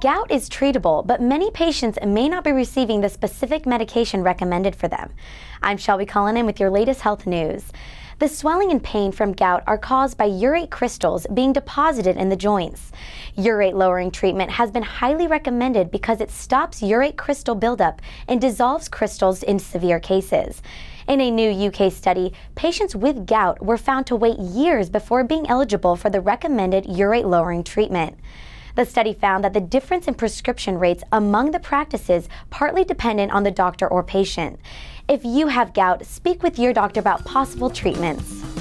Gout is treatable, but many patients may not be receiving the specific medication recommended for them. I'm Shelby Cullinan with your latest health news. The swelling and pain from gout are caused by urate crystals being deposited in the joints. Urate-lowering treatment has been highly recommended because it stops urate crystal buildup and dissolves crystals in severe cases. In a new UK study, patients with gout were found to wait years before being eligible for the recommended urate-lowering treatment. The study found that the difference in prescription rates among the practices partly dependent on the doctor or patient. If you have gout, speak with your doctor about possible treatments.